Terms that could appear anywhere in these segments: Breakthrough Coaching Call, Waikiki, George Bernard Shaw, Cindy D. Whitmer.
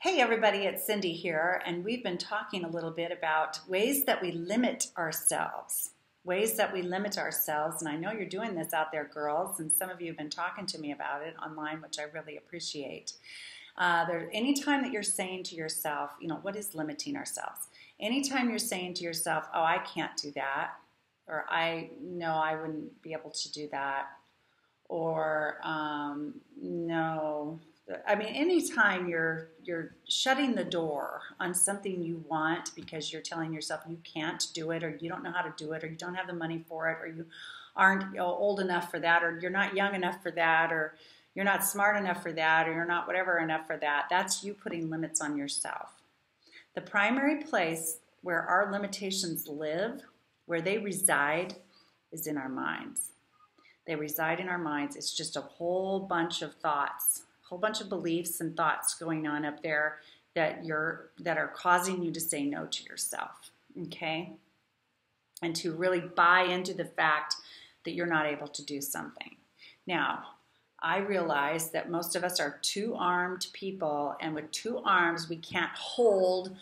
Hey everybody, it's Cindy here, and we've been talking a little bit about ways that we limit ourselves. And I know you're doing this out there, girls, and some of you have been talking to me about it online, which I really appreciate. Anytime that you're saying to yourself, you know, what is limiting ourselves? Anytime you're saying to yourself, oh, I can't do that, or I wouldn't be able to do that, or no. I mean, anytime you're shutting the door on something you want because you're telling yourself you can't do it, or you don't know how to do it, or you don't have the money for it, or you aren't old enough for that, or you're not young enough for that, or you're not smart enough for that, or you're not whatever enough for that, that's you putting limits on yourself. The primary place where our limitations live, where they reside, is in our minds. They reside in our minds. It's just a whole bunch of thoughts, whole bunch of beliefs and thoughts going on up there that are causing you to say no to yourself, okay? And to really buy into the fact that you're not able to do something. Now, I realize that most of us are two-armed people, and with two arms, we can't hold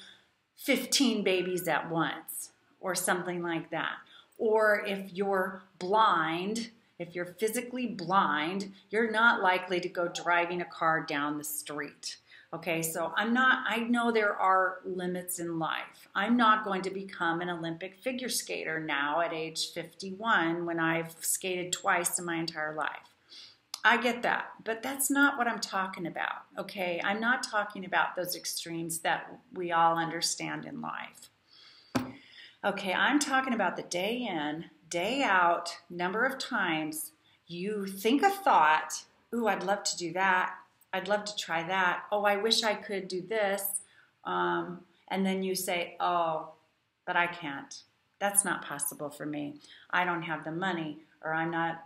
15 babies at once or something like that. Or if you're blind, if you're physically blind, you're not likely to go driving a car down the street. Okay, so I know there are limits in life. I'm not going to become an Olympic figure skater now at age 51 when I've skated twice in my entire life. I get that, but that's not what I'm talking about, okay? I'm not talking about those extremes that we all understand in life. Okay, I'm talking about the day in, day out, number of times you think a thought, ooh, I'd love to do that, I'd love to try that, oh, I wish I could do this, and then you say, oh, but I can't. That's not possible for me. I don't have the money, or I'm not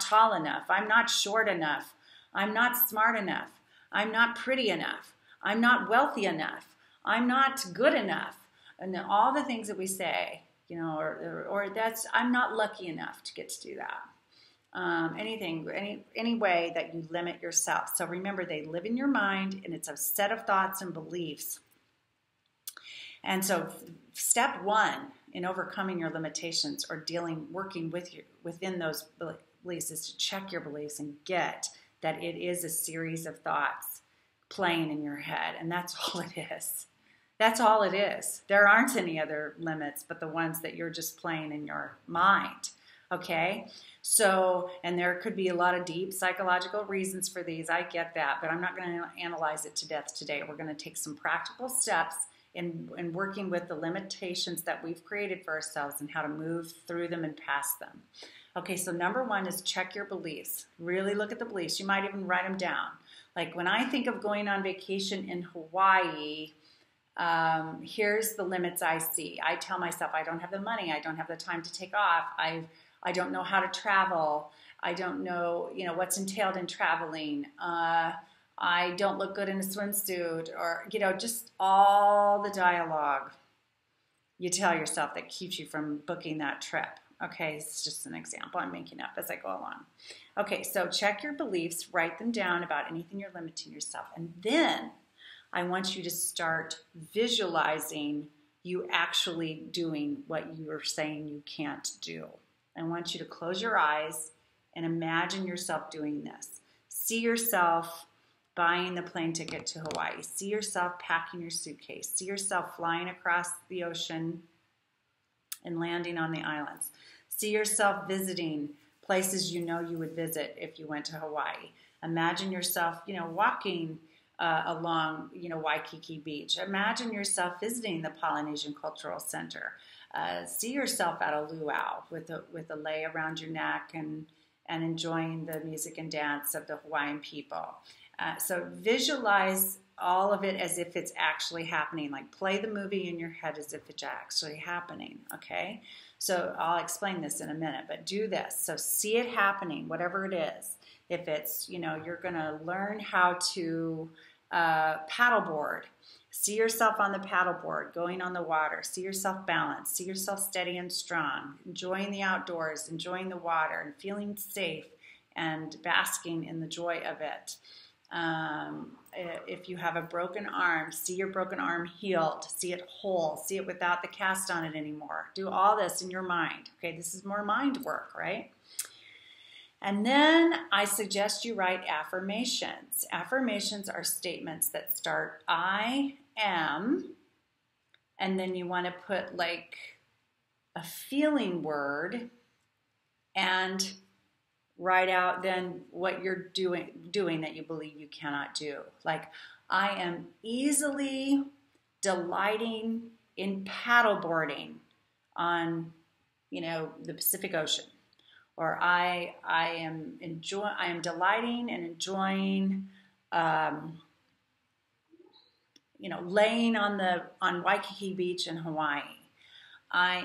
tall enough, I'm not short enough, I'm not smart enough, I'm not pretty enough, I'm not wealthy enough, I'm not good enough, and all the things that we say. You know, or that's, I'm not lucky enough to get to do that. Any way that you limit yourself. So remember, they live in your mind, and it's a set of thoughts and beliefs. And so step one in overcoming your limitations or working within those beliefs is to check your beliefs and get that it is a series of thoughts playing in your head. And that's all it is. That's all it is. There aren't any other limits but the ones that you're just playing in your mind, okay? So, and there could be a lot of deep psychological reasons for these. I get that, but I'm not going to analyze it to death today. We're going to take some practical steps in working with the limitations that we've created for ourselves and how to move through them and past them. Okay, so number one is check your beliefs. Really look at the beliefs. You might even write them down. Like when I think of going on vacation in Hawaii, here's the limits I see. I tell myself I don't have the money, I don't have the time to take off, I don't know how to travel, I don't know, you know, what's entailed in traveling, I don't look good in a swimsuit, or, you know, just all the dialogue you tell yourself that keeps you from booking that trip. Okay, it's just an example I'm making up as I go along. Okay, so check your beliefs, write them down about anything you're limiting yourself, and then I want you to start visualizing you actually doing what you're saying you can't do. I want you to close your eyes and imagine yourself doing this. See yourself buying the plane ticket to Hawaii. See yourself packing your suitcase. See yourself flying across the ocean and landing on the islands. See yourself visiting places you know you would visit if you went to Hawaii. Imagine yourself, you know, walking along, you know, Waikiki Beach. Imagine yourself visiting the Polynesian Cultural Center. See yourself at a luau with a lei around your neck and enjoying the music and dance of the Hawaiian people. So visualize all of it as if it's actually happening. Like play the movie in your head as if it's actually happening, okay? So I'll explain this in a minute, but do this. So see it happening, whatever it is. If it's, you know, you're going to learn how to paddleboard, see yourself on the paddleboard, going on the water, see yourself balanced, see yourself steady and strong, enjoying the outdoors, enjoying the water, and feeling safe and basking in the joy of it. If you have a broken arm, see your broken arm healed, see it whole, see it without the cast on it anymore. Do all this in your mind. Okay, this is more mind work, right? And then I suggest you write affirmations. Affirmations are statements that start, I am, and then you want to put like a feeling word and write out then what you're doing that you believe you cannot do. Like, I am easily delighting in paddleboarding on, you know, the Pacific Ocean. Or I am delighting and enjoying, you know, laying on Waikiki Beach in Hawaii. I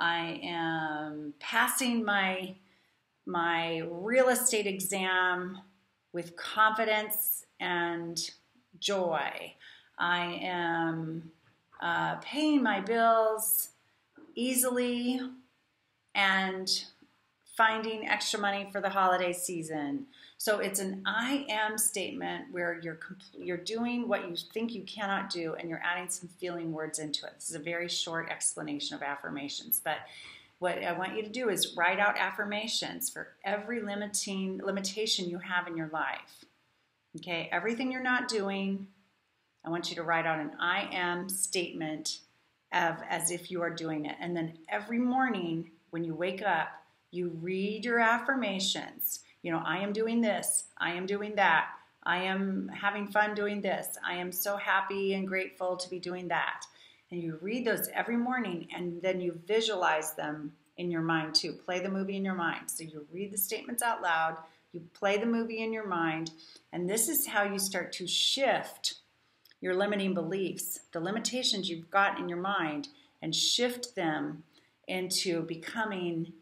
am passing my real estate exam with confidence and joy. I am paying my bills easily and finding extra money for the holiday season. So it's an I am statement where you're doing what you think you cannot do, and you're adding some feeling words into it. This is a very short explanation of affirmations, but what I want you to do is write out affirmations for every limitation you have in your life. Okay, everything you're not doing, I want you to write out an I am statement of as if you are doing it. And then every morning when you wake up, you read your affirmations. You know, I am doing this, I am doing that, I am having fun doing this, I am so happy and grateful to be doing that. And you read those every morning, and then you visualize them in your mind too. Play the movie in your mind. So you read the statements out loud, you play the movie in your mind, and this is how you start to shift your limiting beliefs, the limitations you've got in your mind, and shift them into becoming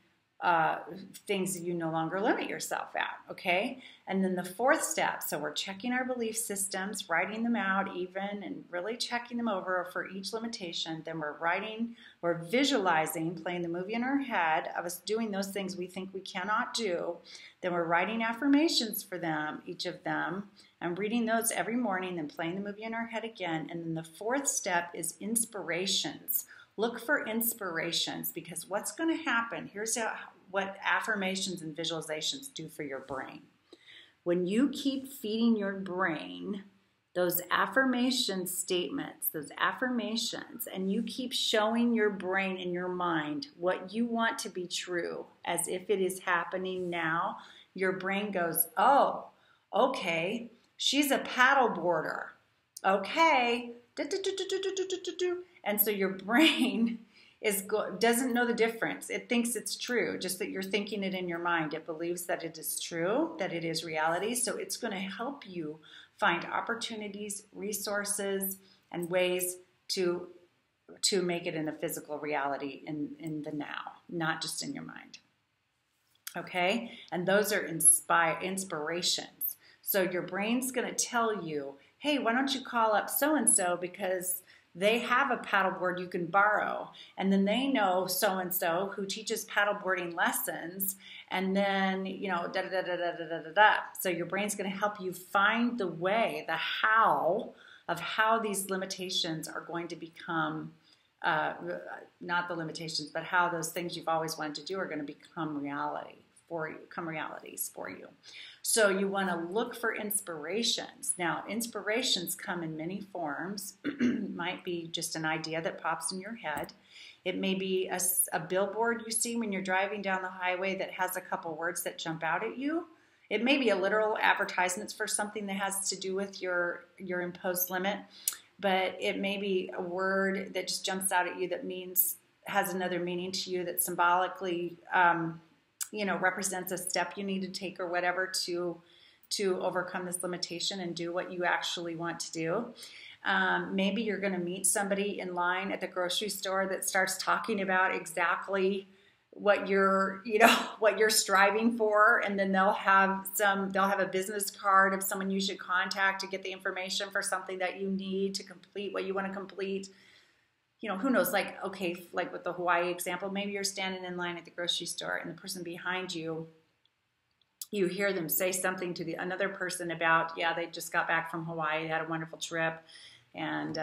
things that you no longer limit yourself at, okay? And then the fourth step, so we're checking our belief systems, writing them out even, and really checking them over for each limitation. Then we're writing, we're visualizing, playing the movie in our head of us doing those things we think we cannot do. Then we're writing affirmations for them, each of them, and reading those every morning, then playing the movie in our head again. And then the fourth step is inspirations. Look for inspirations, because what's going to happen, here's what affirmations and visualizations do for your brain. When you keep feeding your brain those affirmation statements, those affirmations, and you keep showing your brain and your mind what you want to be true as if it is happening now, your brain goes, oh, okay, she's a paddleboarder. Okay. And so your brain doesn't know the difference. It thinks it's true, just that you're thinking it in your mind. It believes that it is true, that it is reality. So it's going to help you find opportunities, resources, and ways to make it in a physical reality in the now, not just in your mind. Okay? And those are inspirations. So your brain's going to tell you, hey, why don't you call up so-and-so because they have a paddleboard you can borrow, and then they know so-and-so who teaches paddleboarding lessons, and then, you know, da-da-da-da-da-da-da-da. So your brain's going to help you find the way, the how, of how these limitations are going to become, not the limitations, but how those things you've always wanted to do are going to become reality. become realities for you. So you want to look for inspirations. Now, inspirations come in many forms. It might be just an idea that pops in your head. It may be a billboard you see when you're driving down the highway that has a couple words that jump out at you. It may be a literal advertisement for something that has to do with your imposed limit, but it may be a word that just jumps out at you that means, has another meaning to you that symbolically, you know, represents a step you need to take or whatever to overcome this limitation and do what you actually want to do. Maybe you're going to meet somebody in line at the grocery store that starts talking about exactly what you're, you know, what you're striving for, and then they'll have a business card of someone you should contact to get the information for something that you need to complete what you want to complete. You know, who knows, like, okay, like with the Hawaii example, maybe you're standing in line at the grocery store and the person behind you you hear them say something to another person about, yeah, they just got back from Hawaii, they had a wonderful trip, and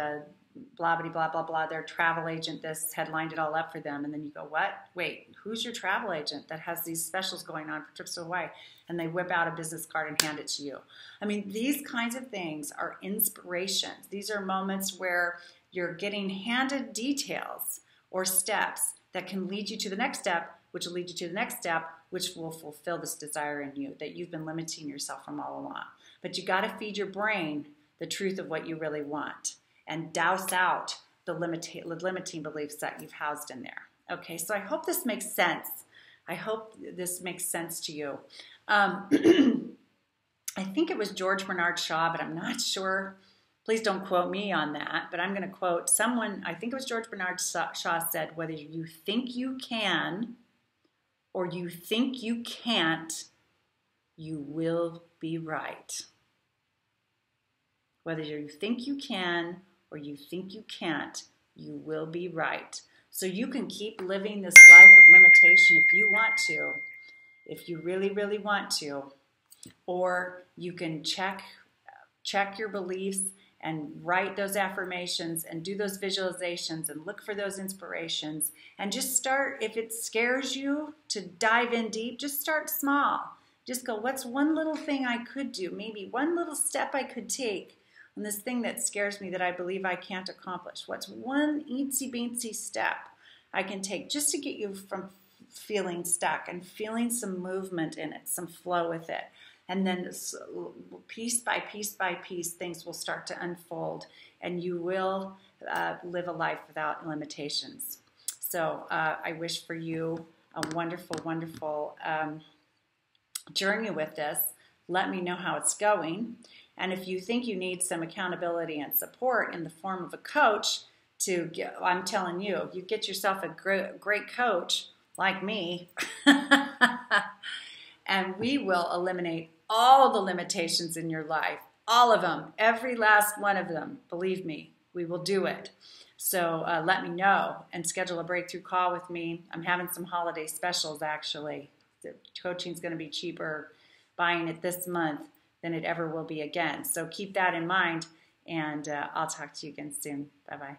blah, blah, blah, blah, blah, their travel agent this had lined it all up for them. And then you go, what? Wait, who's your travel agent that has these specials going on for trips to Hawaii? And they whip out a business card and hand it to you. I mean, these kinds of things are inspirations. These are moments where you're getting handed details or steps that can lead you to the next step, which will lead you to the next step, which will fulfill this desire in you that you've been limiting yourself from all along. But you got to feed your brain the truth of what you really want and douse out the limiting beliefs that you've housed in there. Okay, so I hope this makes sense. I hope this makes sense to you. I think it was George Bernard Shaw, but I'm not sure. Please don't quote me on that, but I'm going to quote someone. I think it was George Bernard Shaw said, whether you think you can or you think you can't, you will be right. Whether you think you can or you think you can't, you will be right. So you can keep living this life of limitation if you want to, if you really, really want to. Or you can check your beliefs and write those affirmations and do those visualizations and look for those inspirations. And just start, if it scares you to dive in deep, just start small. Just go, what's one little thing I could do? Maybe one little step I could take on this thing that scares me that I believe I can't accomplish. What's one eensy beensy step I can take just to get you from feeling stuck and feeling some movement in it, some flow with it. And then piece by piece by piece, things will start to unfold and you will live a life without limitations. So I wish for you a wonderful, wonderful journey with this. Let me know how it's going. And if you think you need some accountability and support in the form of a coach to get, I'm telling you, you get yourself a great coach like me. And we will eliminate all the limitations in your life, all of them, every last one of them. Believe me, we will do it. So let me know and schedule a breakthrough call with me. I'm having some holiday specials, actually. The coaching is going to be cheaper buying it this month than it ever will be again. So keep that in mind, and I'll talk to you again soon. Bye-bye.